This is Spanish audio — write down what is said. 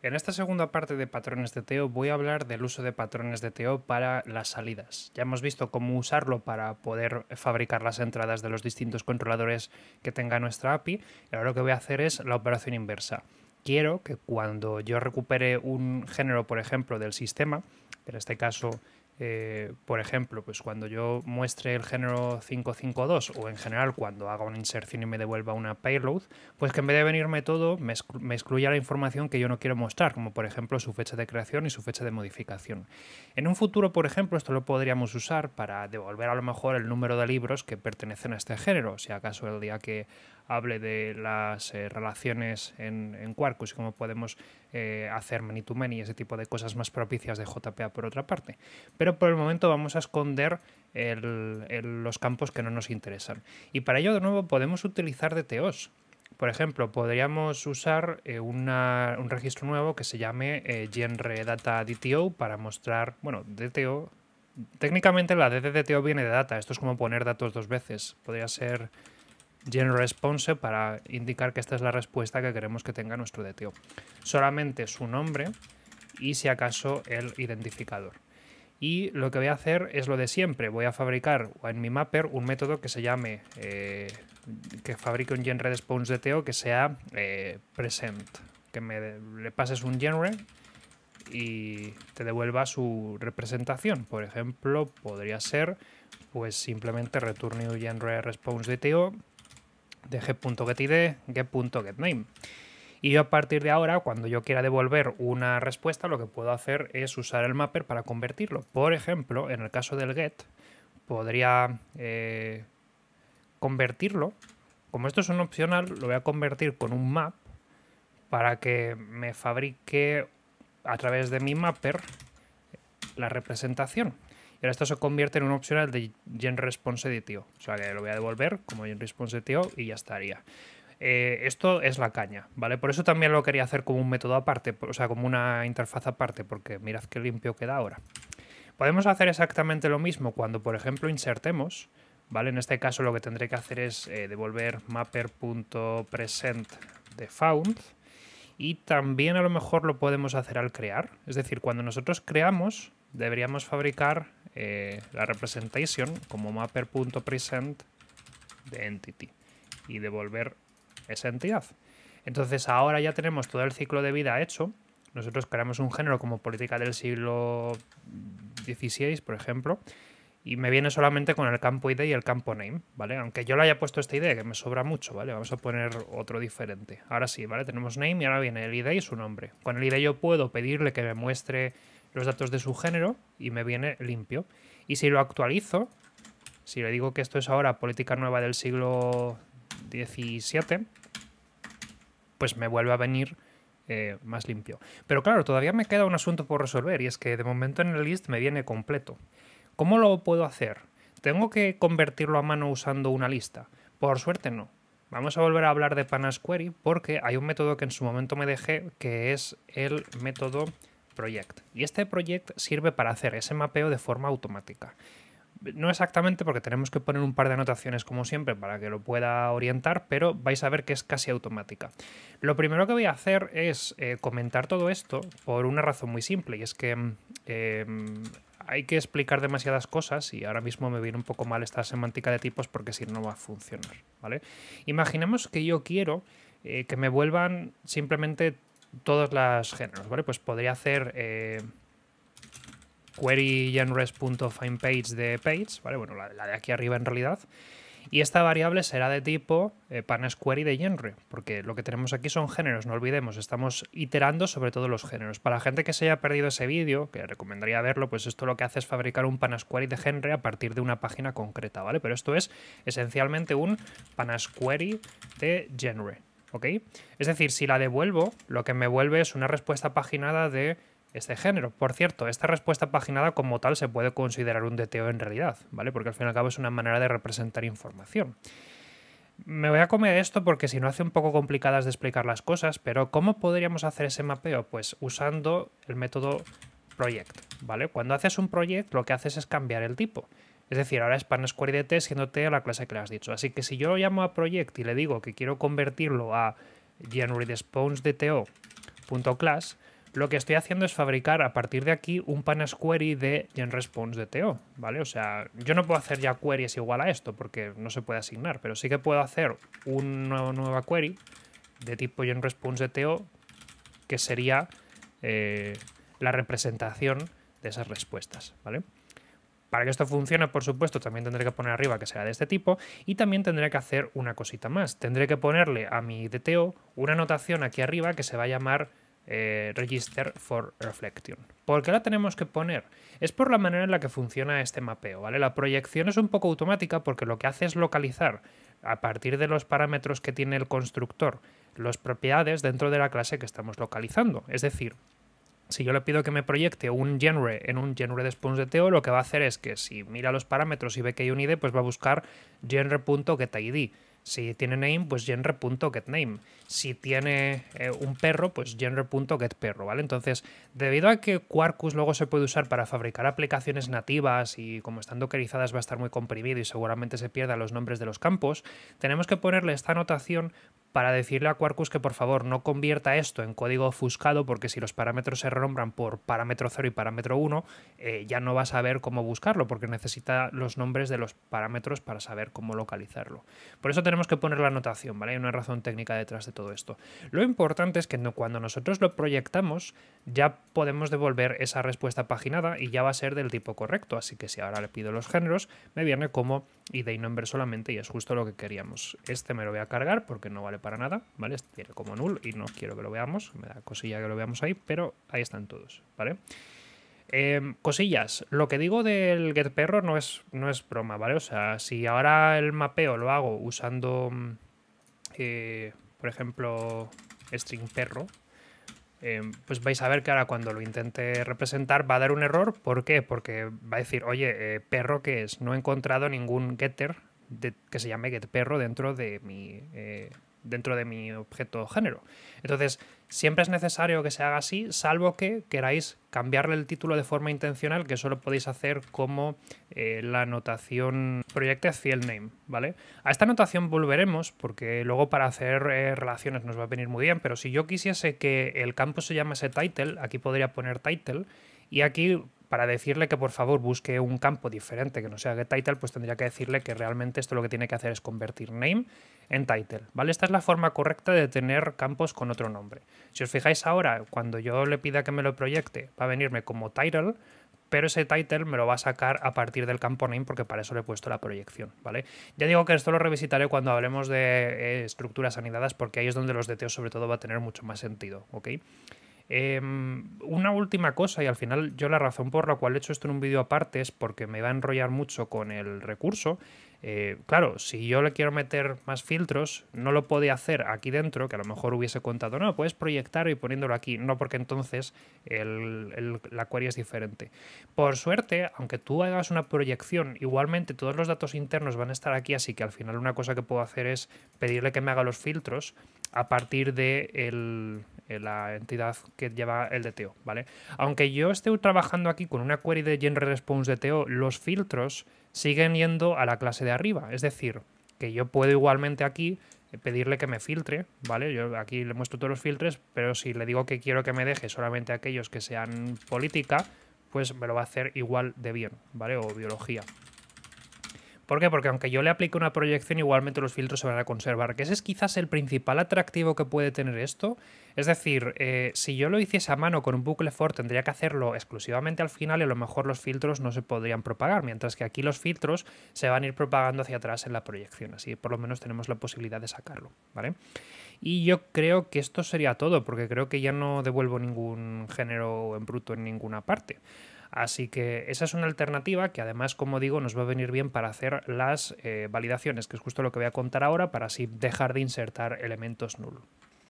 En esta segunda parte de patrones DTO voy a hablar del uso de patrones DTO para las salidas. Ya hemos visto cómo usarlo para poder fabricar las entradas de los distintos controladores que tenga nuestra API. Y ahora lo que voy a hacer es la operación inversa. Quiero que cuando yo recupere un género, por ejemplo, del sistema, en este caso, por ejemplo, pues cuando yo muestre el género 552 o en general cuando haga una inserción y me devuelva una payload, pues que en vez de venirme todo, me excluya la información que yo no quiero mostrar, como por ejemplo su fecha de creación y su fecha de modificación. En un futuro, por ejemplo, esto lo podríamos usar para devolver a lo mejor el número de libros que pertenecen a este género, si acaso el día que hable de las relaciones en Quarkus, cómo podemos hacer many-to-many y ese tipo de cosas más propicias de JPA por otra parte. Pero por el momento vamos a esconder los campos que no nos interesan. Y para ello, de nuevo, podemos utilizar DTOs. Por ejemplo, podríamos usar un registro nuevo que se llame GenreDataDTO para mostrar, bueno, DTO. Técnicamente la D de DTO viene de data, esto es como poner datos dos veces. Podría ser GenResponse para indicar que esta es la respuesta que queremos que tenga nuestro DTO. Solamente su nombre y, si acaso, el identificador. Y lo que voy a hacer es lo de siempre. Voy a fabricar en mi mapper un método que se llame, que fabrique un GenResponseDTO que sea present. Que le pases un genre y te devuelva su representación. Por ejemplo, podría ser pues simplemente return new GenResponseDTO de g.getID, g.getName. Y yo a partir de ahora, cuando yo quiera devolver una respuesta, lo que puedo hacer es usar el mapper para convertirlo. Por ejemplo, en el caso del get, podría convertirlo. Como esto es un opcional, lo voy a convertir con un map para que me fabrique a través de mi mapper la representación. Y ahora esto se convierte en un opcional de GenResponseDTO. O sea que lo voy a devolver como GenResponseDTO y ya estaría. Esto es la caña, ¿vale? Por eso también lo quería hacer como un método aparte, o sea, como una interfaz aparte, porque mirad qué limpio queda ahora. Podemos hacer exactamente lo mismo cuando, por ejemplo, insertemos, ¿vale? En este caso lo que tendré que hacer es devolver mapper.present de found, y también a lo mejor lo podemos hacer al crear. Es decir, cuando nosotros creamos, deberíamos fabricar la representation como mapper.present de entity y devolver esa entidad. Entonces ahora ya tenemos todo el ciclo de vida hecho. Nosotros creamos un género como política del siglo XVI, por ejemplo, y me viene solamente con el campo ID y el campo name, ¿vale? Aunque yo le haya puesto esta ID, que me sobra mucho, ¿vale? Vamos a poner otro diferente. Ahora sí, ¿vale? Tenemos name y ahora viene el ID y su nombre. Con el ID yo puedo pedirle que me muestre los datos de su género y me viene limpio. Y si lo actualizo, si le digo que esto es ahora política nueva del siglo XVII, pues me vuelve a venir más limpio. Pero claro, todavía me queda un asunto por resolver, y es que de momento en el list me viene completo. ¿Cómo lo puedo hacer? ¿Tengo que convertirlo a mano usando una lista? Por suerte no. Vamos a volver a hablar de PanacheQuery porque hay un método que en su momento me dejé, que es el método project. Y este project sirve para hacer ese mapeo de forma automática. No exactamente, porque tenemos que poner un par de anotaciones como siempre para que lo pueda orientar, pero vais a ver que es casi automática. Lo primero que voy a hacer es comentar todo esto por una razón muy simple, y es que hay que explicar demasiadas cosas y ahora mismo me viene un poco mal esta semántica de tipos porque si no va a funcionar, ¿vale? Imaginemos que yo quiero que me vuelvan simplemente todos los géneros, ¿vale? Pues podría hacer query genres.findPage de page, ¿vale? Bueno, la de aquí arriba en realidad. Y esta variable será de tipo PanacheQuery de genre, porque lo que tenemos aquí son géneros, no olvidemos, estamos iterando sobre todos los géneros. Para la gente que se haya perdido ese vídeo, que recomendaría verlo, pues esto lo que hace es fabricar un PanacheQuery de genre a partir de una página concreta, ¿vale? Pero esto es esencialmente un PanacheQuery de genre, ¿ok? Es decir, si la devuelvo, lo que me vuelve es una respuesta paginada de este género. Por cierto, esta respuesta paginada como tal se puede considerar un DTO en realidad, ¿vale? Porque al fin y al cabo es una manera de representar información. Me voy a comer esto porque si no hace un poco complicadas de explicar las cosas, pero ¿cómo podríamos hacer ese mapeo? Pues usando el método project, ¿vale? Cuando haces un project lo que haces es cambiar el tipo. Es decir, ahora es PanacheQueryDT siendo T la clase que le has dicho. Así que si yo lo llamo a project y le digo que quiero convertirlo a GenResponseDTO .class, lo que estoy haciendo es fabricar a partir de aquí un PanacheQuery de GenResponseDTO, ¿vale? O sea, yo no puedo hacer ya queries igual a esto porque no se puede asignar, pero sí que puedo hacer una nueva query de tipo GenResponseDTO que sería la representación de esas respuestas, ¿vale? Para que esto funcione, por supuesto, también tendré que poner arriba que sea de este tipo y también tendré que hacer una cosita más. Tendré que ponerle a mi DTO una anotación aquí arriba que se va a llamar RegisterForReflection. ¿Por qué la tenemos que poner? Es por la manera en la que funciona este mapeo, ¿vale? La proyección es un poco automática porque lo que hace es localizar a partir de los parámetros que tiene el constructor las propiedades dentro de la clase que estamos localizando. Es decir, si yo le pido que me proyecte un genre en un GenResponseDTO, lo que va a hacer es que si mira los parámetros y ve que hay un ID, pues va a buscar genre.getID. Si tiene name, pues genre.getName. Si tiene un perro, pues genre.getPerro, ¿vale? Entonces, debido a que Quarkus luego se puede usar para fabricar aplicaciones nativas y como están dockerizadas va a estar muy comprimido y seguramente se pierdan los nombres de los campos, tenemos que ponerle esta anotación para decirle a Quarkus que por favor no convierta esto en código ofuscado porque si los parámetros se renombran por parámetro 0 y parámetro 1, ya no va a saber cómo buscarlo porque necesita los nombres de los parámetros para saber cómo localizarlo. Por eso tenemos que poner la anotación, ¿vale? Hay una razón técnica detrás de todo esto. Lo importante es que cuando nosotros lo proyectamos ya podemos devolver esa respuesta paginada y ya va a ser del tipo correcto, así que si ahora le pido los géneros me viene como ID y nombre solamente y es justo lo que queríamos. Este me lo voy a cargar porque no vale para nada, ¿vale? Este tiene como null y no quiero que lo veamos, me da cosilla que lo veamos ahí, pero ahí están todos, ¿vale? Cosillas, lo que digo del getPerro no es broma, ¿vale? O sea, si ahora el mapeo lo hago usando, por ejemplo, string perro, pues vais a ver que ahora cuando lo intente representar va a dar un error. ¿Por qué? Porque va a decir, oye, perro, ¿qué es? No he encontrado ningún getter que se llame getPerro dentro de mi objeto género. Entonces, siempre es necesario que se haga así, salvo que queráis cambiarle el título de forma intencional, que solo podéis hacer como la anotación ProjectedFieldName, ¿vale? A esta anotación volveremos, porque luego para hacer relaciones nos va a venir muy bien, pero si yo quisiese que el campo se llamase Title, aquí podría poner Title, y aquí, para decirle que por favor busque un campo diferente que no sea getTitle, pues tendría que decirle que realmente esto lo que tiene que hacer es convertir name en title, ¿vale? Esta es la forma correcta de tener campos con otro nombre. Si os fijáis ahora, cuando yo le pida que me lo proyecte, va a venirme como title, pero ese title me lo va a sacar a partir del campo name porque para eso le he puesto la proyección, ¿vale? Ya digo que esto lo revisitaré cuando hablemos de estructuras anidadas porque ahí es donde los DTO sobre todo va a tener mucho más sentido, ¿ok? Una última cosa, y al final yo la razón por la cual he hecho esto en un vídeo aparte es porque me va a enrollar mucho con el recurso. Claro, si yo le quiero meter más filtros, no lo podía hacer aquí dentro, que a lo mejor hubiese contado, no, puedes proyectar y poniéndolo aquí, no, porque entonces la query es diferente. Por suerte, aunque tú hagas una proyección, igualmente todos los datos internos van a estar aquí, así que al final una cosa que puedo hacer es pedirle que me haga los filtros a partir de la entidad que lleva el DTO, ¿vale? Aunque yo esté trabajando aquí con una query de GenResponseDTO, los filtros siguen yendo a la clase de arriba, es decir, que yo puedo igualmente aquí pedirle que me filtre, ¿vale? Yo aquí le muestro todos los filtros, pero si le digo que quiero que me deje solamente aquellos que sean política, pues me lo va a hacer igual de bien, ¿vale? O biología. ¿Por qué? Porque aunque yo le aplique una proyección, igualmente los filtros se van a conservar, que ese es quizás el principal atractivo que puede tener esto. Es decir, si yo lo hiciese a mano con un bucle for, tendría que hacerlo exclusivamente al final y a lo mejor los filtros no se podrían propagar, mientras que aquí los filtros se van a ir propagando hacia atrás en la proyección, así por lo menos tenemos la posibilidad de sacarlo, ¿vale? Y yo creo que esto sería todo, porque creo que ya no devuelvo ningún género en bruto en ninguna parte. Así que esa es una alternativa que además, como digo, nos va a venir bien para hacer las validaciones, que es justo lo que voy a contar ahora, para así dejar de insertar elementos nulos.